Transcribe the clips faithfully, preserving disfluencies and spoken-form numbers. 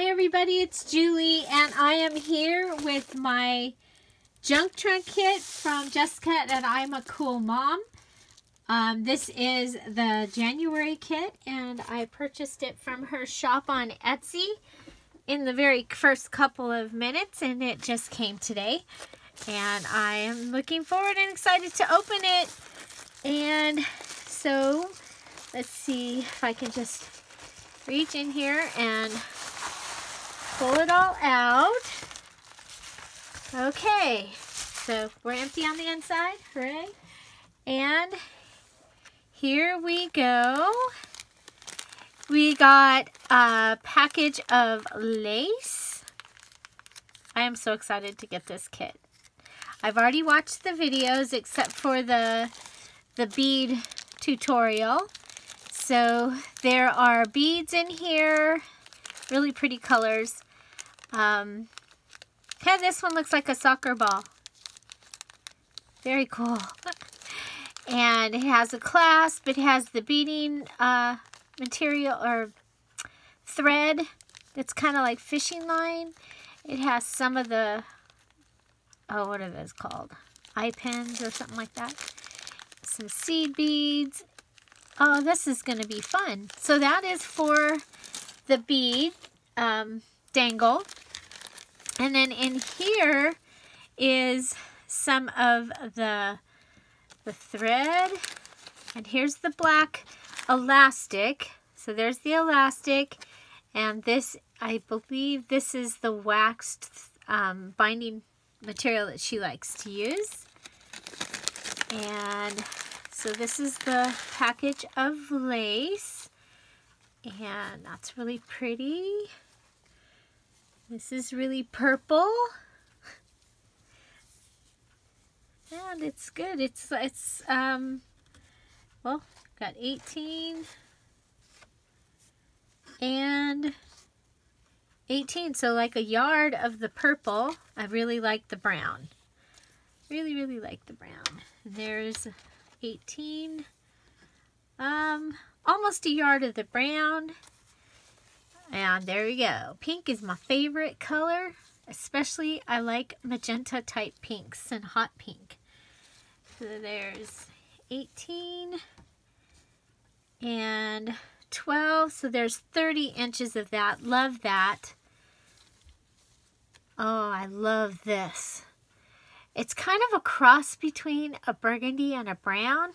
Hi everybody, it's Julie and I am here with my Junk Trunk kit from Jessica and I'm a Cool Mom. Um, this is the January kit and I purchased it from her shop on Etsy in the very first couple of minutes and it just came today. And I am looking forward and excited to open it. And so let's see if I can just reach in here and pull it all out. Okay, so we're empty on the inside, hooray. And here we go. We got a package of lace. I am so excited to get this kit. I've already watched the videos except for the, the bead tutorial. So there are beads in here, really pretty colors. Um, yeah, this one looks like a soccer ball. Very cool. And it has a clasp. It has the beading uh, material or thread that's kind of like fishing line. It has some of the, oh, what are those called? Eye pins or something like that. Some seed beads. Oh, this is going to be fun. So that is for the bead um, dangle. And then in here is some of the, the thread. And here's the black elastic. So there's the elastic. And this, I believe this is the waxed um, binding material that she likes to use. And so this is the package of lace. And that's really pretty. This is really purple. And it's good. It's, it's um, well, got eighteen. And eighteen, so like a yard of the purple. I really like the brown. Really, really like the brown. There's eighteen. Um, almost a yard of the brown. And there we go. Pink is my favorite color. Especially I like magenta type pinks and hot pink. So there's eighteen and twelve. So there's thirty inches of that. Love that. Oh, I love this. It's kind of a cross between a burgundy and a brown.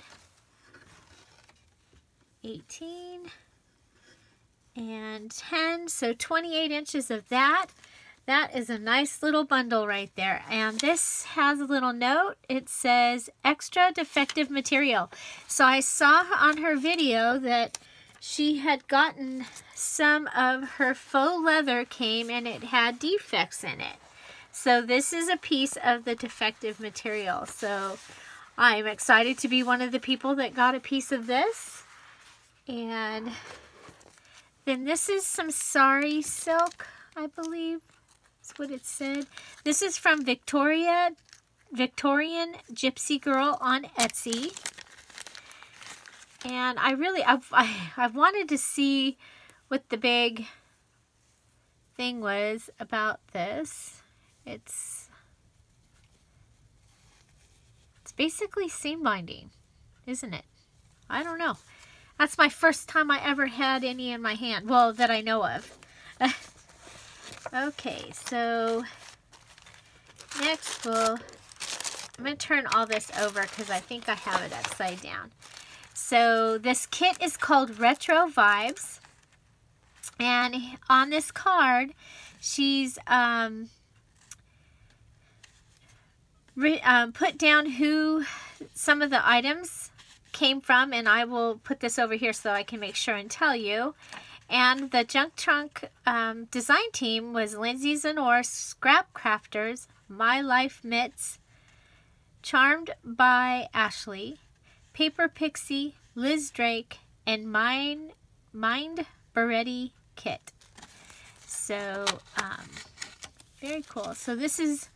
eighteen and ten, so twenty-eight inches of that. That is a nice little bundle right there. And this has a little note. It says extra defective material. So I saw on her video that she had gotten some of her faux leather came and it had defects in it. So this is a piece of the defective material. So I'm excited to be one of the people that got a piece of this. And then this is some sari silk, I believe. That's what it said. This is from Victoria, Victorian Gypsy Girl on Etsy. And I really, I've, I, I've wanted to see what the big thing was about this. It's, it's basically seam binding, isn't it? I don't know. That's my first time I ever had any in my hand. Well, that I know of. Okay, so next we'll, I'm going to turn all this over because I think I have it upside down. So this kit is called Retro Vibes. And on this card, she's um, re, um, put down who some of the items came from, and I will put this over here so I can make sure and tell you. And the Junk Trunk um, design team was Lindsay's and Or Scrap Crafters, My Life Mitts, Charmed by Ashley, Paper Pixie, Liz Drake, and Mind, Mind Baretti kit. So, um, very cool. So this is,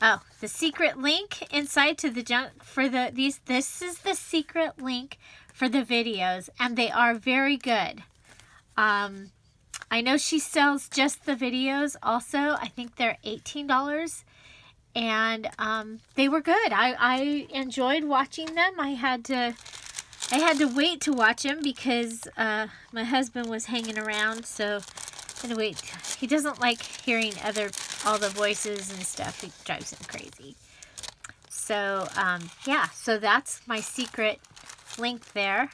oh, the secret link inside to the junk for the these this is the secret link for the videos, and they are very good. Um I know she sells just the videos also. I think they're eighteen dollars. And um, they were good. I, I enjoyed watching them. I had to I had to wait to watch them because uh, my husband was hanging around. So I had to wait. He doesn't like hearing other all the voices and stuff. It drives him crazy. So um, yeah. So that's my secret link there.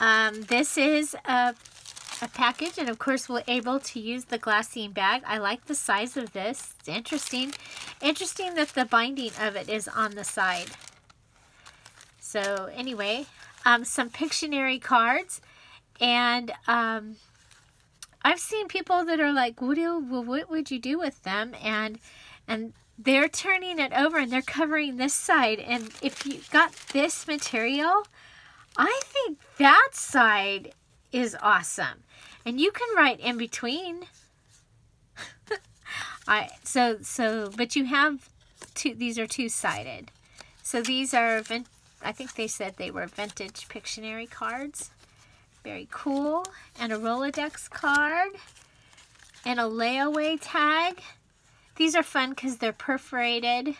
Um, this is a a package, and of course we're able to use the glassine bag. I like the size of this. It's interesting. Interesting that the binding of it is on the side. So anyway, um, some Pictionary cards, and um, I've seen people that are like, what, do, what would you do with them? And and they're turning it over and they're covering this side, and if you got this material, I think that side is awesome, and you can write in between. I so so but you have two. These are two-sided, so these are vin I think they said they were vintage Pictionary cards. Very cool. And a Rolodex card and a layaway tag. These are fun because they're perforated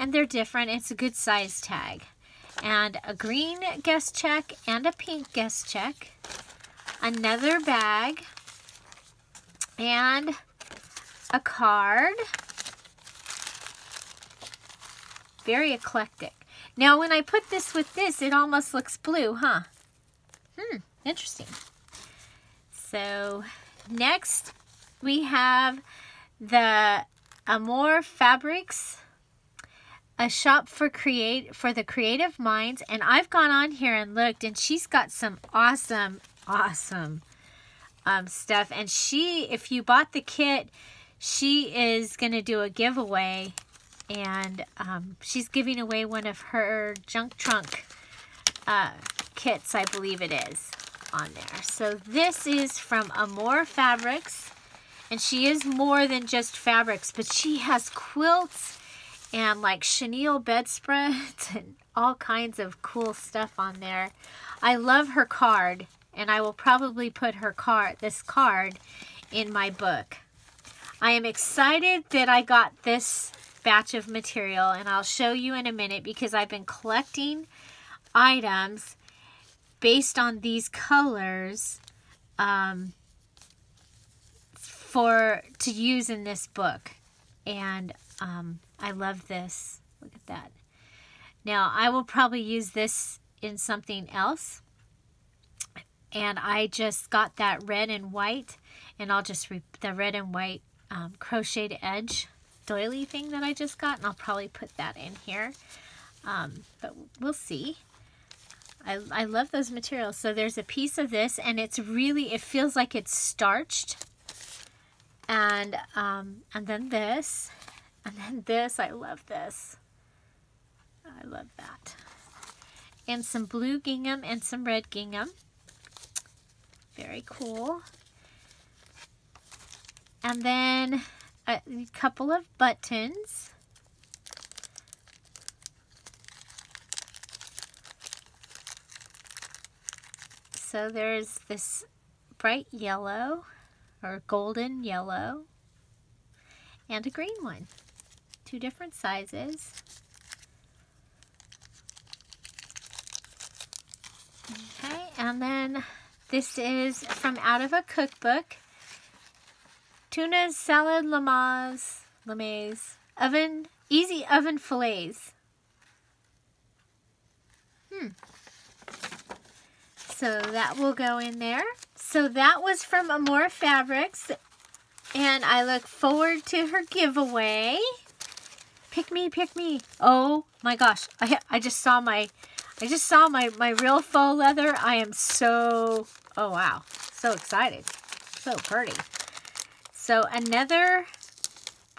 and they're different. It's a good size tag. And a green guess check and a pink guess check. Another bag. And a card. Very eclectic. Now when I put this with this, it almost looks blue, huh? Hmm, interesting. So next we have the Amore Fabrics, a shop for create for the creative minds, and I've gone on here and looked, and she's got some awesome, awesome um, stuff. And she, if you bought the kit, she is gonna do a giveaway, and um, she's giving away one of her Junk Trunk uh, kits, I believe it is, on there. So this is from Amore Fabrics, and she is more than just fabrics, but she has quilts and like chenille bedspreads and all kinds of cool stuff on there. I love her card, and I will probably put her card, this card, in my book. I am excited that I got this batch of material, and I'll show you in a minute, because I've been collecting items based on these colors um, for to use in this book. And um, I love this. Look at that. Now, I will probably use this in something else. And I just got that red and white. And I'll just, re the red and white um, crocheted edge doily thing that I just got. And I'll probably put that in here. Um, but we'll see. I, I love those materials. So there's a piece of this. And it's really, it feels like it's starched. And, um, and then this. And then this, I love this. I love that. And some blue gingham and some red gingham. Very cool. And then a couple of buttons. So there's this bright yellow or golden yellow and a green one. Two different sizes. Okay, and then this is from out of a cookbook. Tuna salad lamas, lames, oven, easy oven fillets. Hmm. So that will go in there. So that was from Amore Fabrics, and I look forward to her giveaway. Pick me, pick me. Oh my gosh. I I just saw my I just saw my my real faux leather. I am so oh wow. So excited. So pretty. So another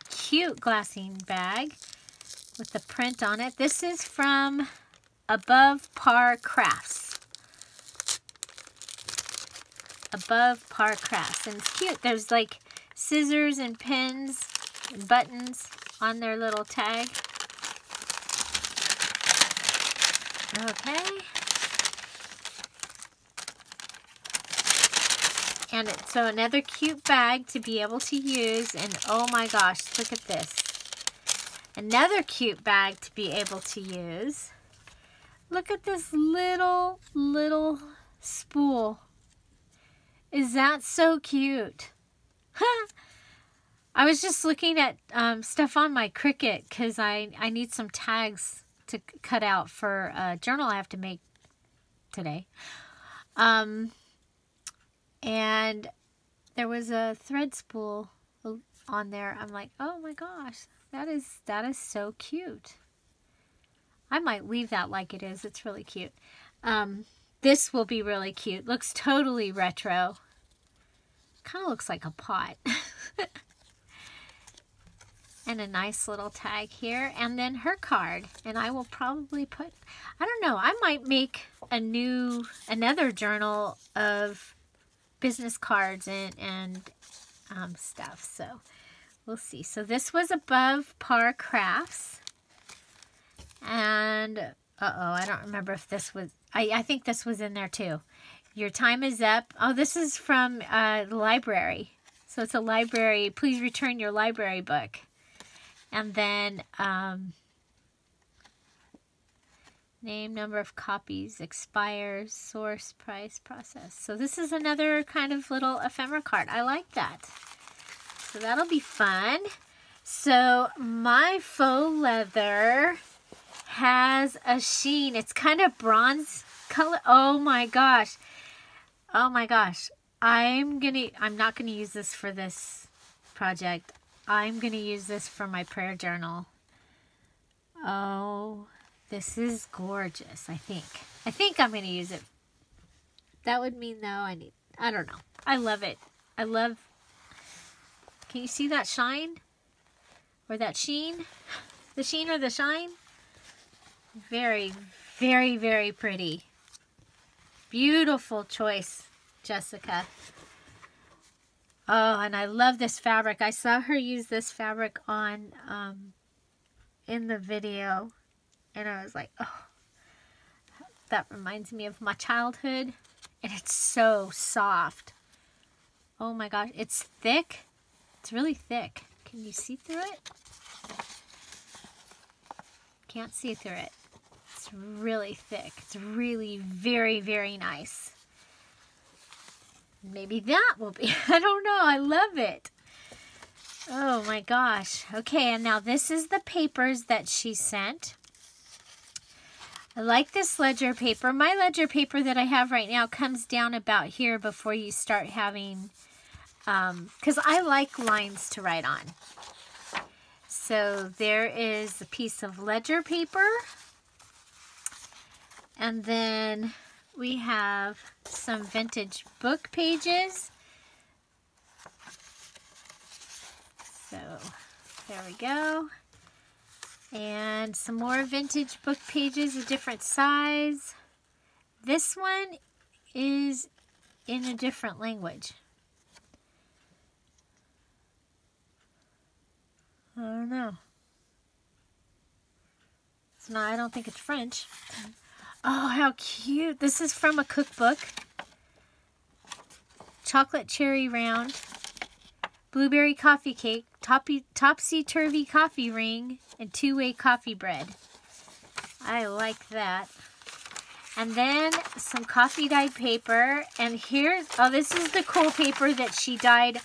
cute glassine bag with the print on it. This is from Above Par Crafts. Above Par Crafts. And it's cute. There's like scissors and pins and buttons on their little tag. Okay. And so another cute bag to be able to use. And oh my gosh, look at this. Another cute bag to be able to use. Look at this little, little spool. Is that so cute? I was just looking at um, stuff on my Cricut because I, I need some tags to cut out for a journal I have to make today. Um, and there was a thread spool on there. I'm like, oh my gosh, that is, that is so cute. I might leave that like it is. It's really cute. Um, this will be really cute. Looks totally retro. Kind of looks like a pot. And a nice little tag here. And then her card. And I will probably put, I don't know, I might make a new, another journal of business cards and, and um, stuff. So we'll see. So this was Above Par Crafts. And, uh-oh, I don't remember if this was, I, I think this was in there too. Your time is up. Oh, this is from uh, the library. So it's a library, please return your library book. And then, um, name, number of copies, expires, source, price, process. So this is another kind of little ephemera card. I like that. So that'll be fun. So my faux leather has a sheen. It's kind of bronze color. Oh my gosh. Oh my gosh. I'm gonna, I'm not gonna use this for this project. I'm going to use this for my prayer journal. Oh, this is gorgeous, I think. I think I'm going to use it. That would mean, though, I need... I don't know. I love it. I love... Can you see that shine? Or that sheen? The sheen or the shine? Very, very, very pretty. Beautiful choice, Jessica. Oh, and I love this fabric. I saw her use this fabric on, um, in the video. And I was like, oh, that reminds me of my childhood. And it's so soft. Oh my gosh, it's thick. It's really thick. Can you see through it? Can't see through it. It's really thick. It's really very, very nice. Maybe that will be, I don't know, I love it. Oh my gosh. Okay, and now this is the papers that she sent. I like this ledger paper. My ledger paper that I have right now comes down about here before you start having, um, because I like lines to write on. So there is a piece of ledger paper. And then... we have some vintage book pages. So there we go. And some more vintage book pages, a different size. This one is in a different language. I don't know. It's not, I don't think it's French. Oh, how cute. This is from a cookbook. Chocolate cherry round. Blueberry coffee cake. Topsy-turvy coffee ring. And two-way coffee bread. I like that. And then some coffee dyed paper. And here's... oh, this is the cool paper that she dyed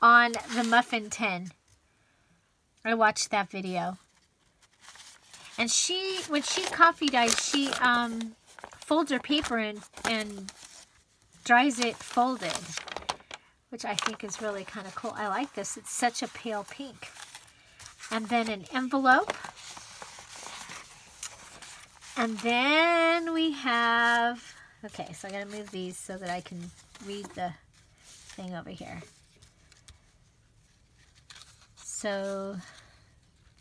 on the muffin tin. I watched that video. And she, when she coffee dyes, she um, folds her paper and, and dries it folded, which I think is really kind of cool. I like this. It's such a pale pink. And then an envelope. And then we have, okay, so I'm going to move these so that I can read the thing over here. So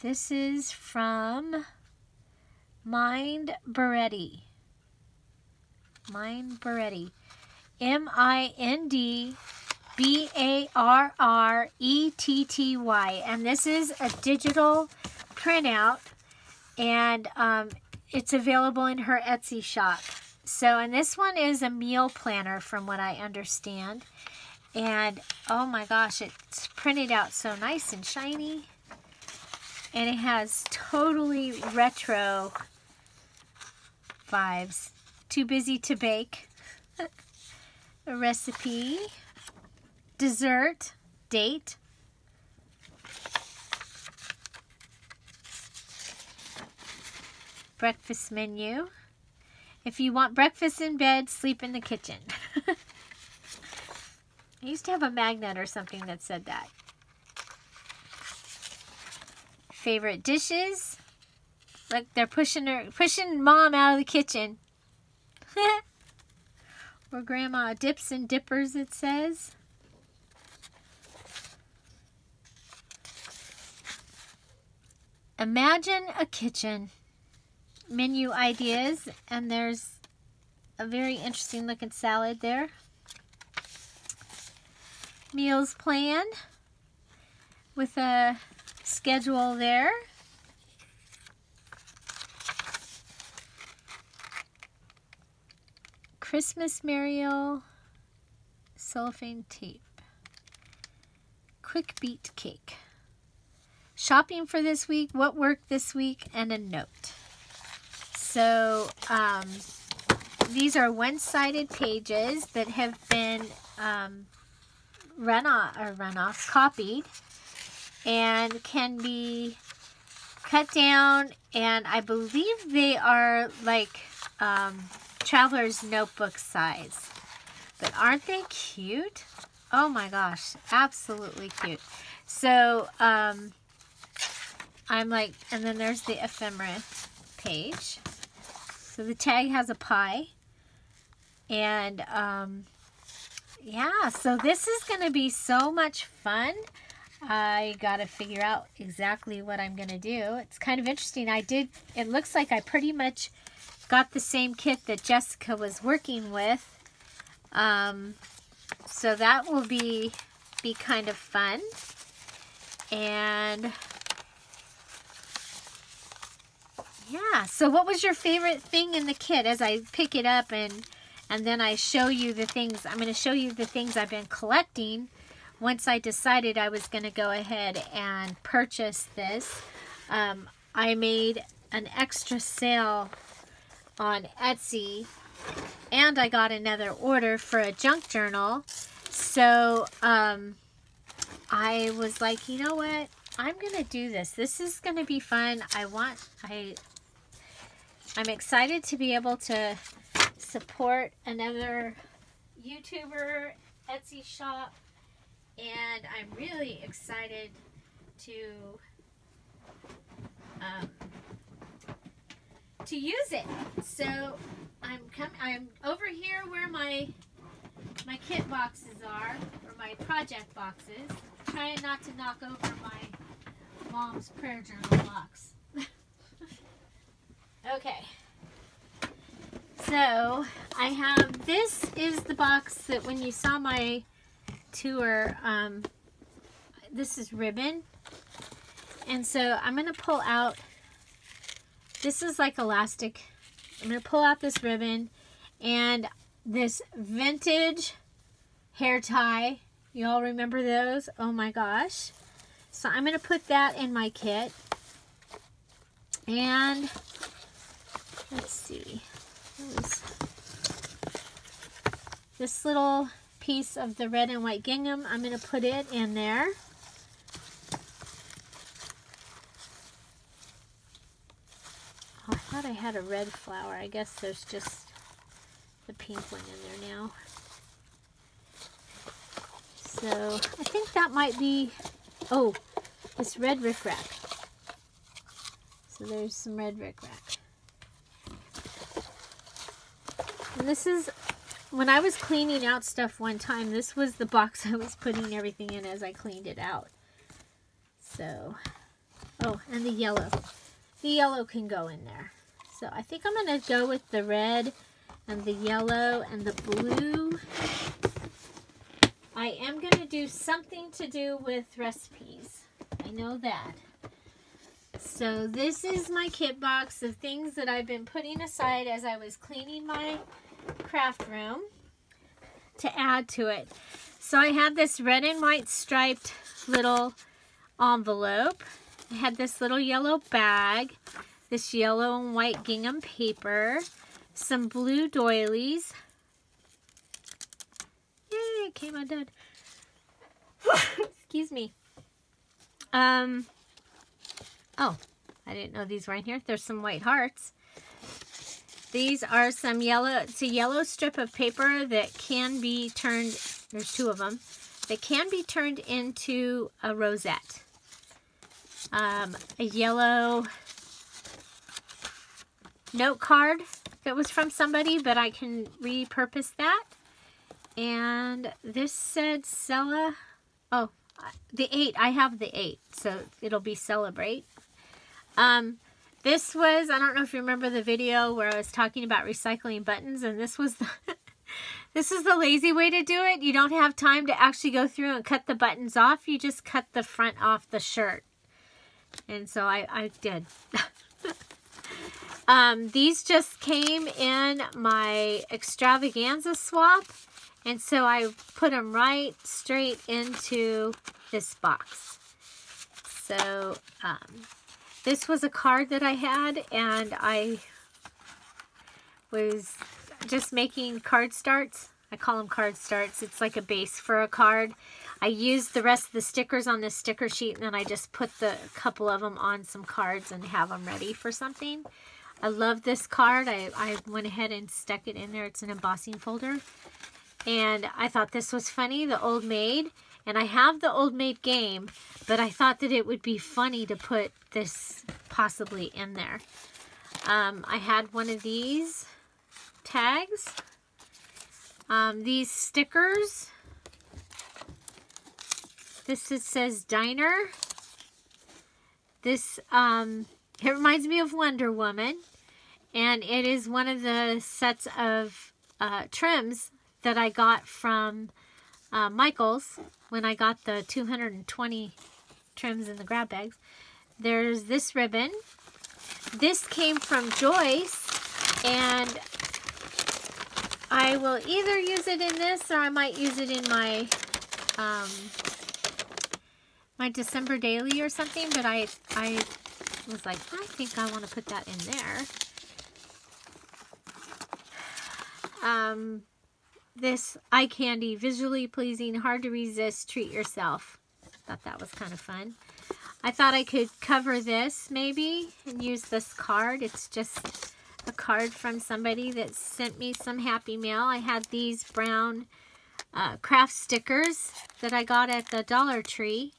this is from... Mind Baretti. Mind Baretti. M I N D B A R R E T T Y. And this is a digital printout. And um, it's available in her Etsy shop. So, and this one is a meal planner from what I understand. And oh my gosh, it's printed out so nice and shiny. And it has totally retro vibes. Too busy to bake. A recipe. Dessert. Date. Breakfast menu. If you want breakfast in bed, sleep in the kitchen. I used to have a magnet or something that said that. Favorite dishes. Look, they're pushing her, pushing mom out of the kitchen. Or grandma dips and dippers, it says. Imagine a kitchen. Menu ideas, and there's a very interesting looking salad there. Meals plan with a schedule there. Christmas Muriel cellophane tape. Quick beat cake. Shopping for this week, what worked this week, and a note. So um, these are one-sided pages that have been um, run off or run off copied and can be cut down, and I believe they are like um, traveler's notebook size. But aren't they cute? Oh my gosh, absolutely cute. So um, I'm like, and then there's the ephemera page. So the tag has a pie, and um, yeah, so this is going to be so much fun. I got to figure out exactly what I'm going to do. It's kind of interesting. I did, it looks like I pretty much got the same kit that Jessica was working with. Um, so that will be, be kind of fun. And yeah, so what was your favorite thing in the kit as I pick it up and and then I show you the things, I'm going to show you the things I've been collecting once I decided I was going to go ahead and purchase this. Um, I made an extra sale on Etsy and I got another order for a junk journal. So um, I was like, you know what? I'm going to do this. This is going to be fun. I want, I... I'm excited to be able to support another YouTuber, Etsy shop, and I'm really excited to um, to use it. So I'm coming. I'm over here where my my kit boxes are, or my project boxes. I'm trying not to knock over my mom's prayer journal box. Okay, so I have, this is the box that when you saw my tour, um, this is ribbon, and so I'm going to pull out, this is like elastic, I'm going to pull out this ribbon and this vintage hair tie, you all remember those? Oh my gosh, so I'm going to put that in my kit, and let's see, this little piece of the red and white gingham, I'm going to put it in there. Oh, I thought I had a red flower. I guess there's just the pink one in there now. So I think that might be, oh, this red rickrack. So there's some red rickrack. And this is, when I was cleaning out stuff one time, this was the box I was putting everything in as I cleaned it out. So, oh, and the yellow. The yellow can go in there. So I think I'm going to go with the red and the yellow and the blue. I am going to do something to do with recipes. I know that. So this is my kit box of things that I've been putting aside as I was cleaning my craft room to add to it. So I had this red and white striped little envelope. I had this little yellow bag, this yellow and white gingham paper, some blue doilies. Yay, it came undone. Excuse me. Um, oh, I didn't know these were in here. There's some white hearts. These are some yellow, it's a yellow strip of paper that can be turned, there's two of them, that can be turned into a rosette. Um, a yellow note card that was from somebody, but I can repurpose that. And this said Cella, oh, the eight, I have the eight, so it'll be Celebrate. Um... This was, I don't know if you remember the video where I was talking about recycling buttons, and this was the, this is the lazy way to do it. You don't have time to actually go through and cut the buttons off. You just cut the front off the shirt. And so I, I did. um, these just came in my extravaganza swap, and so I put them right straight into this box. So, um... this was a card that I had, and I was just making card starts. I call them card starts. It's like a base for a card. I used the rest of the stickers on this sticker sheet, and then I just put the a couple of them on some cards and have them ready for something. I love this card. I, I went ahead and stuck it in there. It's an embossing folder. And I thought this was funny, the Old Maid. And I have the Old Maid game, but I thought that it would be funny to put this possibly in there. Um, I had one of these tags, um, these stickers. This is, says Diner. This, um, it reminds me of Wonder Woman. And it is one of the sets of uh, trims that I got from Uh, Michaels, when I got the two hundred twenty trims in the grab bags. There's this ribbon. This came from Joyce, and I will either use it in this, or I might use it in my um, my December daily or something, but I, I was like, I think I want to put that in there. Um... This eye candy, visually pleasing, hard to resist, treat yourself. Thought that was kind of fun. I thought I could cover this maybe and use this card. It's just a card from somebody that sent me some happy mail. I had these brown uh, craft stickers that I got at the Dollar Tree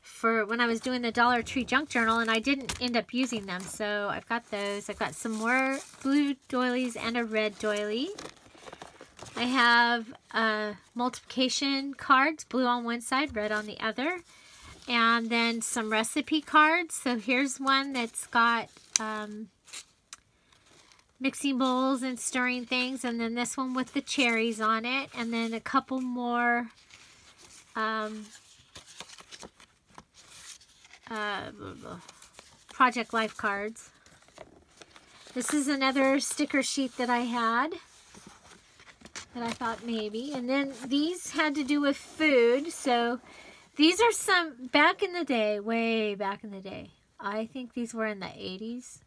for when I was doing the Dollar Tree junk journal, and I didn't end up using them, so I've got those. I've got some more blue doilies and a red doily. I have uh, multiplication cards, blue on one side, red on the other, and then some recipe cards. So here's one that's got um, mixing bowls and stirring things, and then this one with the cherries on it, and then a couple more um, uh, Project Life cards. This is another sticker sheet that I had. That I thought maybe. And then these had to do with food. So these are some, back in the day, way back in the day. I think these were in the eighties.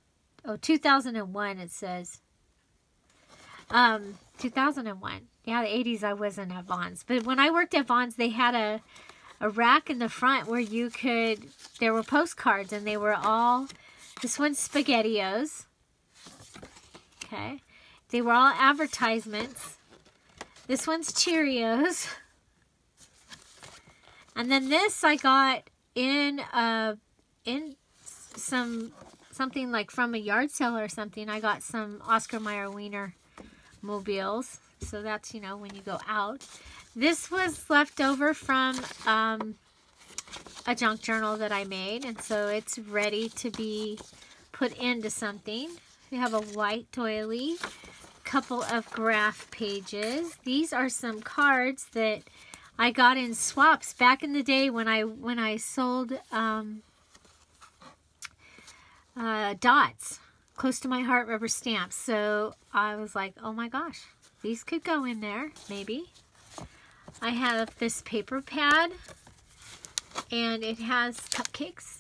Oh, two thousand one it says. Um, two thousand one. Yeah, the eighties I wasn't at Vons. But when I worked at Vons, they had a, a rack in the front where you could, there were postcards, and they were all, this one's SpaghettiOs. Okay. They were all advertisements. This one's Cheerios. And then this I got in uh in some something like from a yard sale or something. I got some Oscar Mayer Wiener mobiles. So that's, you know, when you go out. This was left over from um a junk journal that I made, and so it's ready to be put into something. We have a white doily. Couple of graph pages. These are some cards that I got in swaps back in the day when I when I sold um, uh, dots, Close to My Heart rubber stamps. So I was like, oh my gosh, these could go in there maybe. I have this paper pad, and it has cupcakes,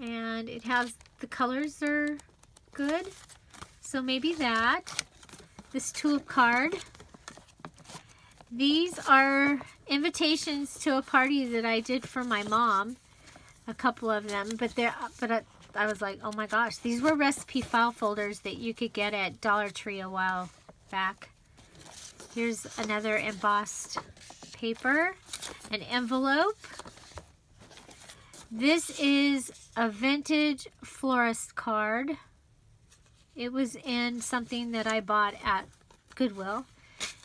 and it has, the colors are good, so maybe that. This tulip card. These are invitations to a party that I did for my mom, a couple of them, but they're, but I, I was like, oh my gosh, these were recipe file folders that you could get at Dollar Tree a while back. Here's another embossed paper, an envelope. This is a vintage florist card. It was in something that I bought at Goodwill.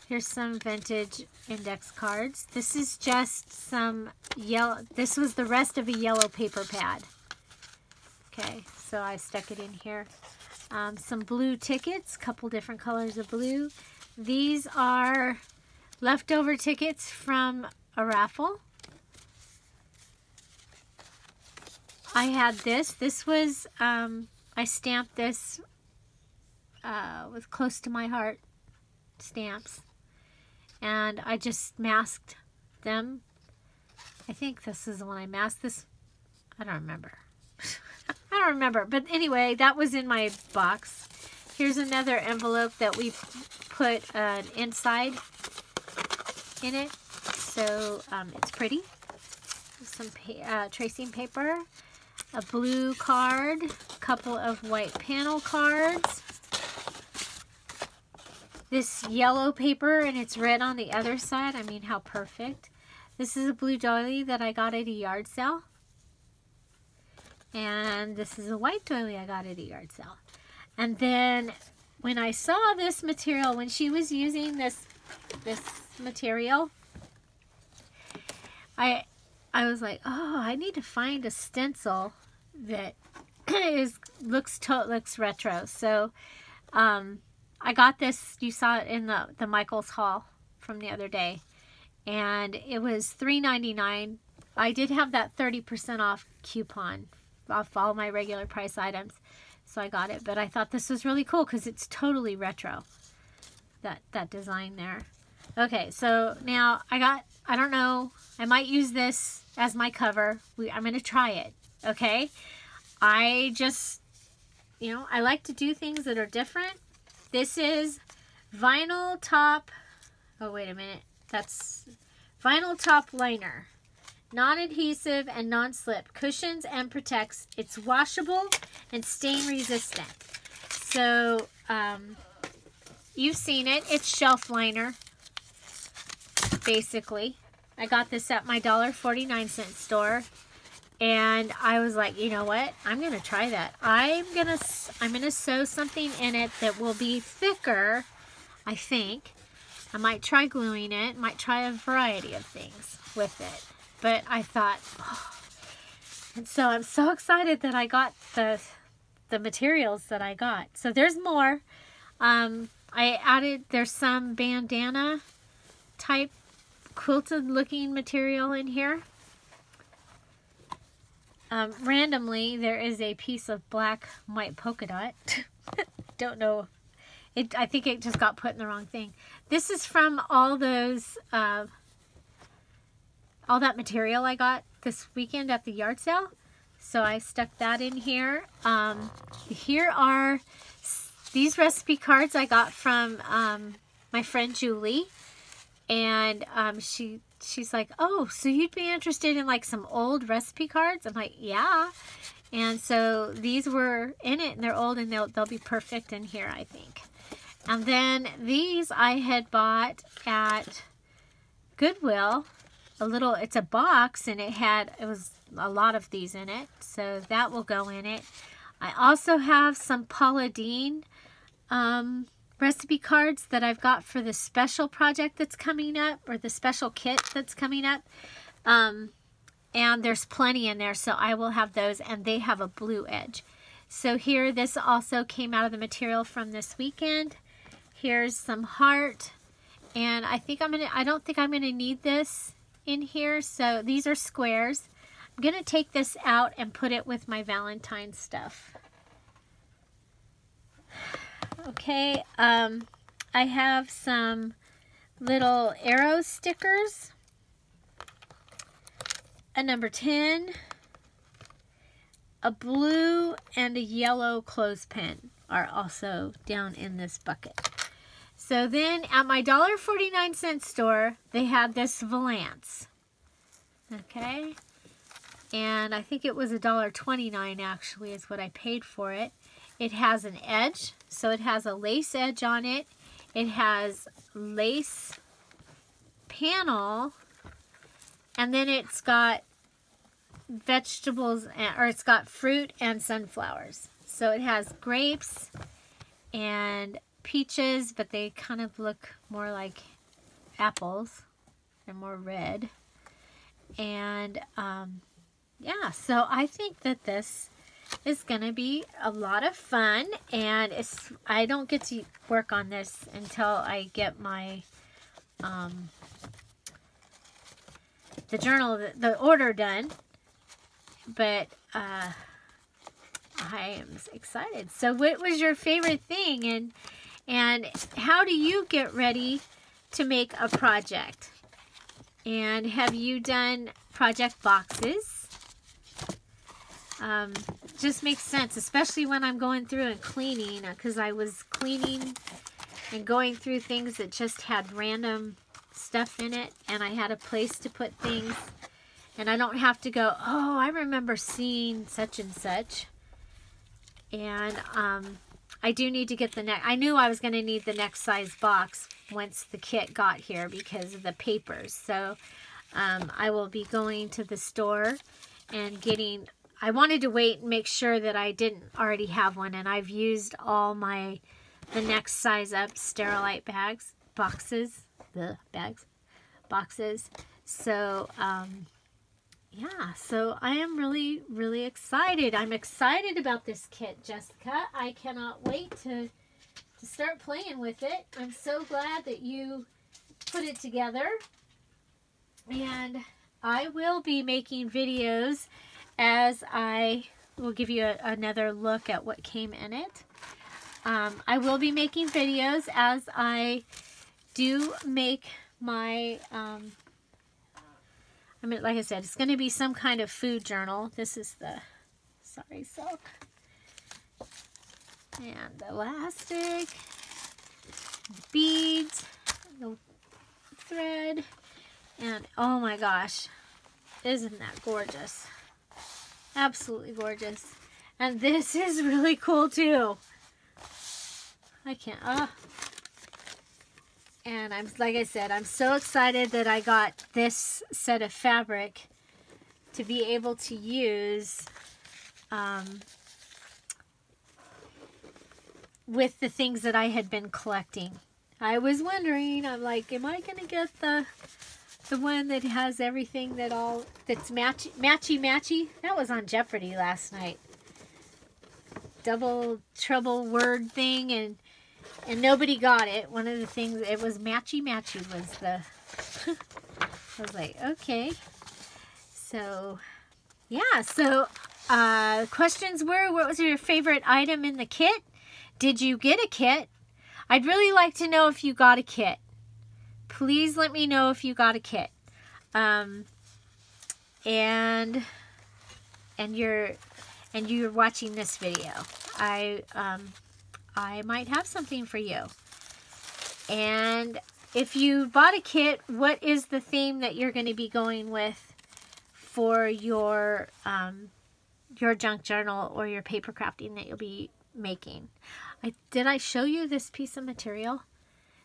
Here's some vintage index cards. This is just some yellow, this was the rest of a yellow paper pad. Okay, so I stuck it in here. Um, some blue tickets, couple different colors of blue. These are leftover tickets from a raffle. I had this. This was, um, I stamped this uh, with Close to My Heart stamps. And I just masked them. I think this is the one I masked this. I don't remember. I don't remember. But anyway, that was in my box. Here's another envelope that we put an inside in it. So um, it's pretty. Some pa uh, tracing paper. A blue card. A couple of white panel cards. This yellow paper, and it's red on the other side. I mean, how perfect. This is a blue doily that I got at a yard sale. And this is a white doily I got at a yard sale. And then when I saw this material, when she was using this this material, I I was like, oh, I need to find a stencil that is looks to, looks retro. So um I got this, you saw it in the, the Michaels haul from the other day, and it was three ninety-nine. I did have that thirty percent off coupon off all my regular price items, so I got it, but I thought this was really cool because it's totally retro, that, that design there. Okay, so now I got, I don't know, I might use this as my cover. We, I'm going to try it, okay? I just, you know, I like to do things that are different. This is vinyl top, oh wait a minute, that's vinyl top liner. Non-adhesive and non-slip, cushions and protects. It's washable and stain resistant. So, um, you've seen it, it's shelf liner, basically. I got this at my dollar forty-nine cent store, and I was like, you know what? I'm gonna try that. I'm gonna I'm gonna sew something in it that will be thicker, I think. I might try gluing it, might try a variety of things with it. But I thought, oh. And so I'm so excited that I got the the materials that I got. So there's more. Um, I added, there's some bandana type quilted looking material in here. Um, randomly, there is a piece of black and white polka dot. Don't know. It, I think it just got put in the wrong thing. This is from all those, uh, all that material I got this weekend at the yard sale. So I stuck that in here. Um, here are these recipe cards I got from um, my friend Julie. And um, she... she's like, oh, so you'd be interested in like some old recipe cards? I'm like, yeah. And so these were in it, and they're old, and they'll, they'll be perfect in here, I think. And then these I had bought at Goodwill. A little, it's a box, and it had, it was a lot of these in it. So that will go in it. I also have some Paula Deen um, recipe cards that I've got for the special project that's coming up, or the special kit that's coming up. Um, and there's plenty in there, so I will have those, and they have a blue edge. So here, this also came out of the material from this weekend. Here's some heart, and I think I'm gonna, I don't think I'm gonna need this in here, so these are squares. I'm gonna take this out and put it with my Valentine stuff. Okay, um, I have some little arrow stickers, a number ten, a blue and a yellow clothespin are also down in this bucket. So then at my one forty-nine store, they had this valance. Okay. And I think it was one twenty-nine actually is what I paid for it. It has an edge. So it has a lace edge on it. It has lace panel. And then it's got vegetables, or it's got fruit and sunflowers. So it has grapes and peaches, but they kind of look more like apples. They're more red. And um, yeah, so I think that this is going to be a lot of fun. And it's, I don't get to work on this until I get my um, the journal, the, the order done. But uh, I am excited. So what was your favorite thing? And, and how do you get ready to make a project? And have you done project boxes? Um, just makes sense, especially when I'm going through and cleaning, because I was cleaning and going through things that just had random stuff in it, and I had a place to put things. And I don't have to go, oh, I remember seeing such and such. And um, I do need to get the next, I knew I was going to need the next size box once the kit got here because of the papers. So um, I will be going to the store and getting, I wanted to wait and make sure that I didn't already have one. And I've used all my, the next size up Sterilite bags, boxes, the bags, boxes. So, um... yeah, so I am really, really excited. I'm excited about this kit, Jessica. I cannot wait to, to start playing with it. I'm so glad that you put it together. And I will be making videos as I will give you a, another look at what came in it. Um, I will be making videos as I do make my... Um, I mean, like I said, it's going to be some kind of food journal. This is the, sorry, silk. And the elastic, the beads, the thread, and oh my gosh, isn't that gorgeous? Absolutely gorgeous. And this is really cool too. I can't, ah. Oh. And I'm, like I said, I'm so excited that I got this set of fabric to be able to use um, with the things that I had been collecting. I was wondering, I'm like, am I going to get the the one that has everything that all that's matchy matchy matchy? That was on Jeopardy last night. Double trouble word thing and. And nobody got it. One of the things, it was matchy matchy was the, I was like, okay. So, yeah. So, uh, questions were, what was your favorite item in the kit? Did you get a kit? I'd really like to know if you got a kit. Please let me know if you got a kit. Um, and, and you're, and you're watching this video. I, um... I might have something for you. And if you bought a kit, what is the theme that you're going to be going with for your um, your junk journal or your paper crafting that you'll be making? I, did I show you this piece of material?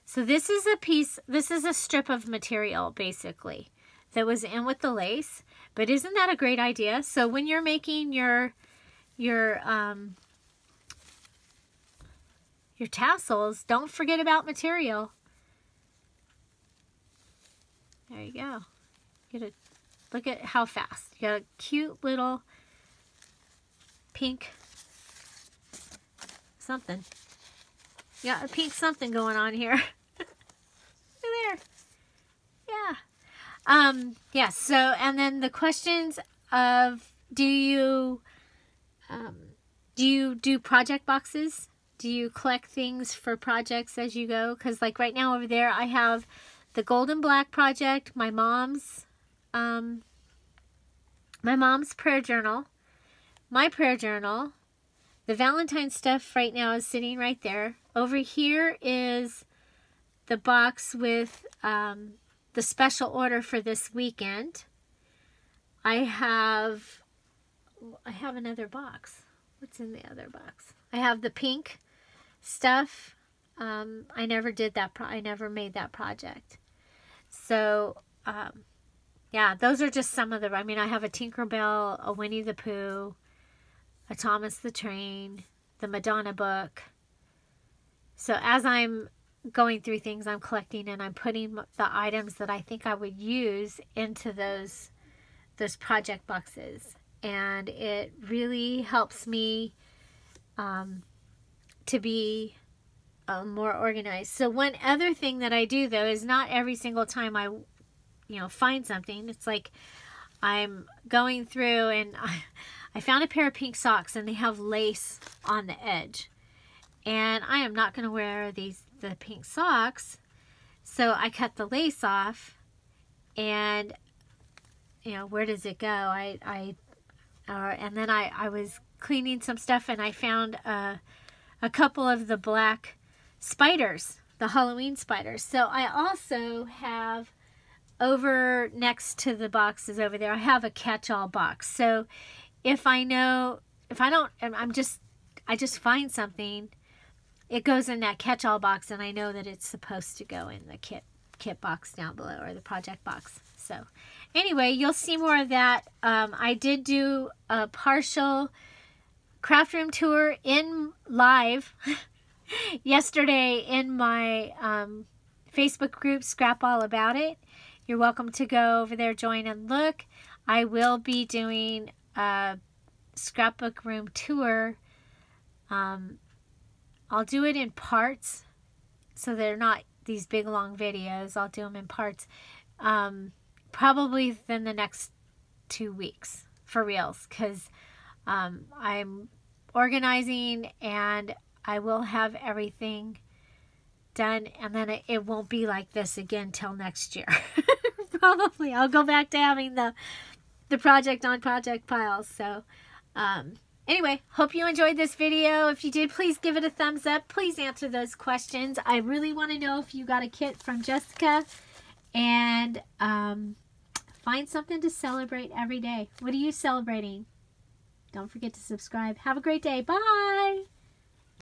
So this is a piece, this is a strip of material basically that was in with the lace. But isn't that a great idea? So when you're making your your um, your tassels, don't forget about material. There you go. Get a look at how fast. You got a cute little pink something. You got a pink something going on here. Look there. Yeah. Um, yeah, so, and then the questions of, do you, um, do you do project boxes? Do you collect things for projects as you go? Because like right now over there, I have The Golden Black Project, my mom's, um, my mom's prayer journal, my prayer journal. The Valentine stuff right now is sitting right there. Over here is the box with um, the special order for this weekend. I have, I have another box. What's in the other box? I have the pink stuff. Um, I never did that. Pro I never made that project. So, um, yeah, those are just some of the, I mean, I have a Tinkerbell, a Winnie the Pooh, a Thomas the Train, the Madonna book. So as I'm going through things, I'm collecting and I'm putting the items that I think I would use into those, those project boxes. And it really helps me um, to be uh, more organized. So one other thing that I do, though, is not every single time I, you know, find something. It's like I'm going through and I... I found a pair of pink socks and they have lace on the edge. And I am not going to wear these the pink socks. So I cut the lace off and, you know, where does it go? I, I uh, and then I, I was cleaning some stuff and I found uh, a couple of the black spiders, the Halloween spiders. So I also have over next to the boxes over there, I have a catch-all box. So if I know, if I don't, I'm just, I just find something, it goes in that catch-all box and I know that it's supposed to go in the kit, kit box down below or the project box. So anyway, you'll see more of that. Um, I did do a partial craft room tour in live yesterday in my um, Facebook group, Scrap All About It. You're welcome to go over there, join and look. I will be doing a scrapbook room tour. um, I'll do it in parts, so they're not these big long videos. I'll do them in parts, um, probably within the next two weeks for reals, because um, I'm organizing and I will have everything done, and then it, it won't be like this again till next year. Probably I'll go back to having the the project on project piles. So um, anyway, hope you enjoyed this video. If you did, please give it a thumbs up. Please answer those questions. I really want to know if you got a kit from Jessica, and um, find something to celebrate every day. What are you celebrating? Don't forget to subscribe. Have a great day. Bye.